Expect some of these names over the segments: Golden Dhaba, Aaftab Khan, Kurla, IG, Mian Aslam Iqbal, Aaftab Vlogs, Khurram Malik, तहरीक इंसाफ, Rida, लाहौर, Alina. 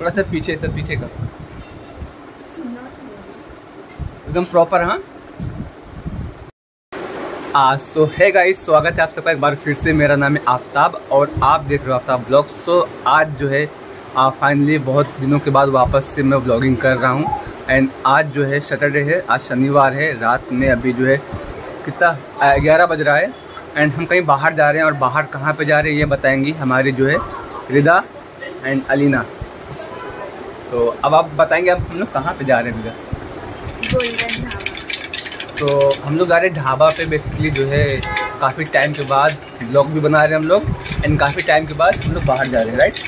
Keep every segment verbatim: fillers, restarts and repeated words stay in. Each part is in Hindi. थोड़ा सा पीछे से पीछे कर एकदम प्रॉपर। हाँ आज सो है गाइस, स्वागत है आप सबका एक बार फिर से। मेरा नाम है आफ्ताब और आप देख रहे हो आफ्ताब ब्लॉग। सो आज जो है फाइनली बहुत दिनों के बाद वापस से मैं ब्लॉगिंग कर रहा हूँ। एंड आज जो है सैटरडे है, आज शनिवार है, रात में अभी जो है कितना ग्यारह बज रहा है। एंड हम कहीं बाहर जा रहे हैं और बाहर कहाँ पे जा रहे हैं ये बताएंगी हमारी जो है रिदा एंड अलीना। तो अब आप बताएंगे अब हम लोग कहाँ पे जा रहे हैं रिदा? गोल्डन ढाबा। तो so, हम लोग जा रहे हैं ढाबा पे। बेसिकली जो है काफ़ी टाइम के बाद ब्लॉग भी बना रहे हैं हम लोग एंड काफ़ी टाइम के बाद हम लोग बाहर जा रहे हैं, राइट।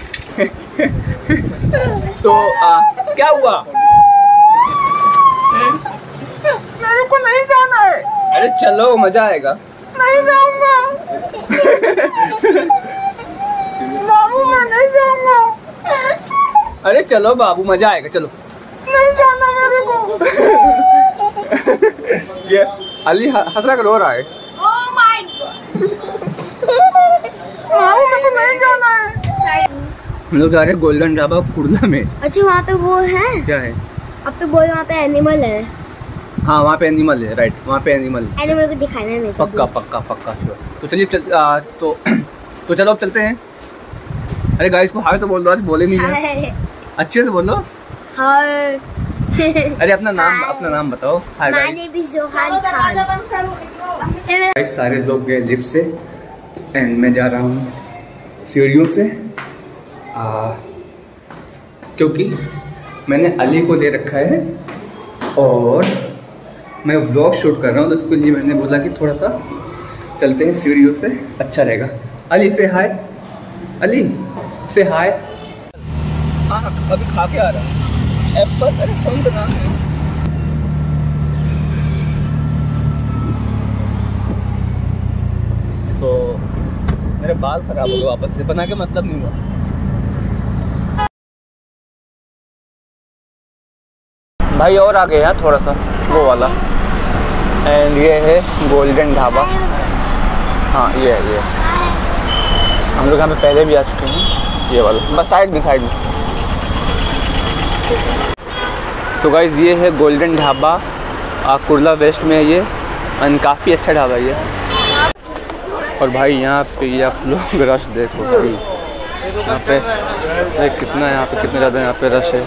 तो आ, क्या हुआ? मेरे को नहीं जाना है। अरे चलो मज़ा आएगा। नहीं जाऊंगा। बाबू मैं नहीं जाऊंगा। अरे चलो बाबू मज़ा आएगा, चलो। नहीं जाना मेरे को। ये अली हंसरा रो रहा है। Oh my God! तो नहीं जाना है। हम लोग जा रहे हैं गोल्डन ढाबा कुर्ला में। अच्छा वहाँ पे वो है? क्या है? अब तो बोल वहाँ पे एनिमल है। हाँ वहाँ पे एनिमल है, राइट। वहाँ पे एनिमल एनिमल को दिखाना नहीं। पक्का पक्का पक्का तो चलिए चल, आ, तो तो चलो अब चलते हैं। अरे गाइस को हाय तो बोल रहा है, बोले नहीं अच्छे से बोलो। हाय। अरे अपना नाम अपना नाम बताओ। हाय। सारे लोग गए लिफ्ट से एंड मैं जा रहा हूँ सीढ़ियों से आ, क्योंकि मैंने अली को दे रखा है और मैं व्लॉग शूट कर रहा हूँ तो उसके लिए मैंने बोला कि थोड़ा सा चलते हैं सीढ़ियों से, अच्छा रहेगा। अली से हाय, अली से हाय। हाँ अभी खा के आ रहा हूँ एप्पल। अरे फोन बना है। सो so, मेरे बाल खराब हो गए वापस से, बना के मतलब नहीं हुआ भाई। और आ गया थोड़ा सा वो वाला। एंड ये है गोल्डन ढाबा। हाँ ये है, ये हम लोग यहाँ पे पहले भी आ चुके हैं। ये वाला बस साइड में साइड में। सो गाइस ये है गोल्डन ढाबा, कुर्ला वेस्ट में है ये एंड काफ़ी अच्छा ढाबा है ये। और भाई यहाँ पे आप लोग रश देखो, यहाँ पे देख कितना यहाँ पे कितना ज़्यादा यहाँ पे रश है।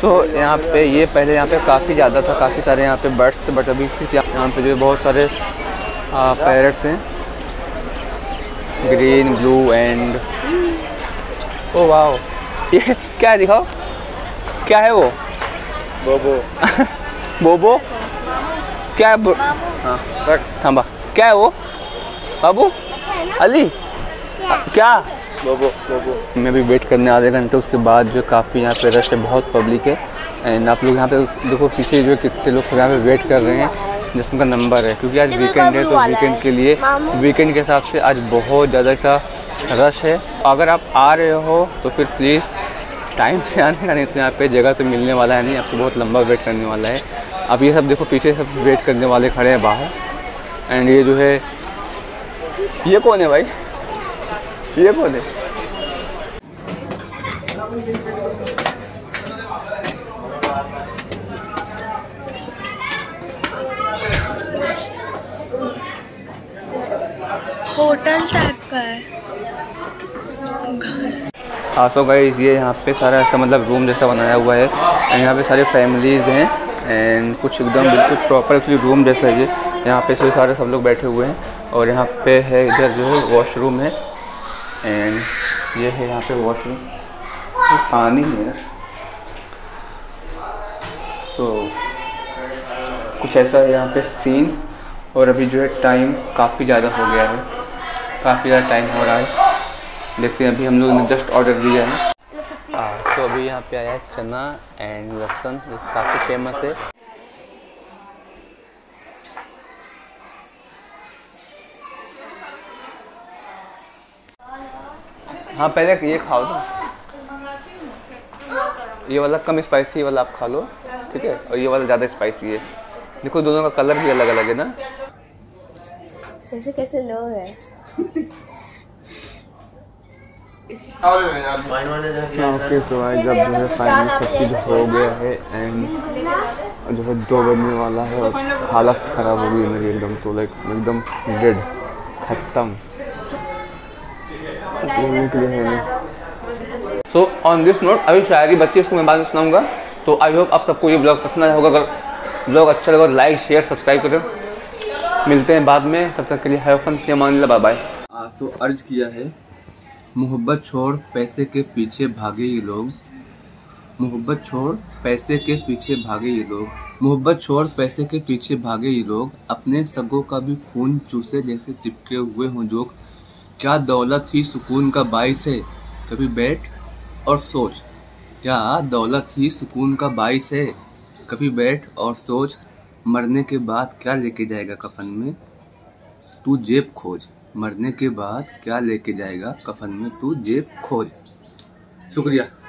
सो so, यहाँ पे ये पहले यहाँ पे काफ़ी ज़्यादा था, काफ़ी सारे यहाँ पे बर्ड्स थे बट अभी यहाँ पे जो है बहुत सारे पैरट्स हैं, green blue and oh wow. ये क्या है दिखाओ, क्या है वो? बोबो। बोबो क्या है? बो... हाँ थम्बा क्या है वो? बाबू अली क्या? बोबो बोबो। मैं भी वेट करने आधे घंटे, उसके बाद जो काफ़ी यहाँ पे रश है, बहुत पब्लिक है। एंड आप लोग यहाँ पे देखो पीछे जो कितने लोग सब यहाँ पे वेट कर रहे हैं जिसका नंबर है, क्योंकि आज वीकेंड है तो वीकेंड के लिए वीकेंड के हिसाब से आज बहुत ज़्यादा सा रश है। अगर आप आ रहे हो तो फिर प्लीज़ टाइम से आने का, नहीं तो यहाँ पे जगह तो मिलने वाला है नहीं, आपको बहुत लंबा वेट करने वाला है। आप ये सब देखो पीछे सब वेट करने वाले खड़े हैं बाहर। एंड ये जो है ये कौन है भाई? ये कौन है? होटल टाइप का है। हाँ सो गाइस ये यहाँ पे सारा ऐसा मतलब रूम जैसा बनाया हुआ है एंड यहाँ पे सारे फैमिलीज़ हैं एंड कुछ एकदम बिल्कुल प्रॉपर एक्चुअली रूम जैसा है ये। यहाँ पे इसमें सारे सब लोग बैठे हुए हैं और यहाँ पे है इधर जो है वॉशरूम है एंड ये है यहाँ पे वॉशरूम, तो पानी है। सो so, कुछ ऐसा है यहाँ पे सीन। और अभी जो है टाइम काफ़ी ज़्यादा हो गया है, काफ़ी ज़्यादा टाइम हो रहा है। देखते हैं अभी हम लोग ने जस्ट ऑर्डर दिया है। तो अभी यहाँ पे आया है चना एंड लहसुन, काफ़ी फेमस है। हाँ पहले ये खाओ तो, ये वाला कम स्पाइसी, ये वाला आप खा लो ठीक है, और ये वाला ज़्यादा स्पाइसी है। देखो दोनों का कलर भी अलग अलग है ना। कैसे कैसे लोग हैं। ओके सो गाइस अब जो है फाइनली सब चीज़ हो गया है एंड जो है दो बजने वाला है और हालत ख़राब हो गई मेरी एकदम, तो लाइक एकदम डेड खत्म घूमने के लिए है। सो ऑन दिस नोट अभी शायरी बच्ची, इसको मैं बाद में सुनाऊँगा। तो आई होप आप सबको ये ब्लॉग पसंद आया होगा। अगर ब्लॉग अच्छा लगा लाइक शेयर सब्सक्राइब करें। मिलते हैं बाद में, तब तक के लिए हैव फन, के मान ला, बाय बाय। तो अर्ज किया है, मोहब्बत छोड़ पैसे के पीछे भागे ये लोग, मोहब्बत छोड़ पैसे के पीछे भागे ये लोग, मोहब्बत छोड़ पैसे के पीछे भागे ये लोग, अपने सगों का भी खून चूसे जैसे चिपके हुए हों जोक, क्या दौलत ही सुकून का बाइस है कभी बैठ और सोच, क्या दौलत ही सुकून का बाइस है कभी बैठ और सोच, मरने के बाद क्या लेके जाएगा कफन में तू जेब खोज, मरने के बाद क्या लेके जाएगा कफन में तू जेब खोज। शुक्रिया।